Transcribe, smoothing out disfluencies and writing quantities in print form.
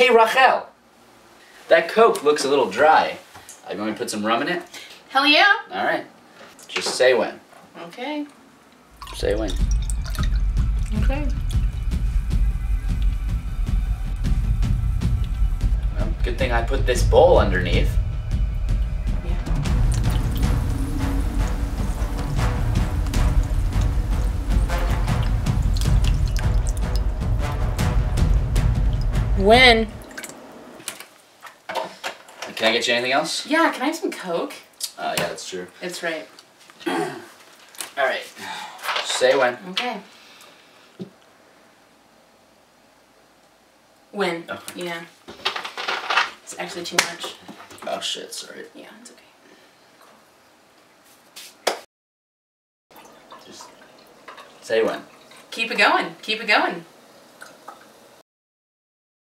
Hey, Rachel, that Coke looks a little dry. You want me to put some rum in it? Hell yeah. All right. Just say when. Okay. Say when. Okay. Well, good thing I put this bowl underneath. When? Can I get you anything else? Yeah, can I have some Coke? Yeah, that's true. That's right. Alright. Say when. Okay. When. Oh. Yeah. It's actually too much. Oh shit, sorry. Yeah, it's okay. Cool. Just say when. Keep it going. Keep it going.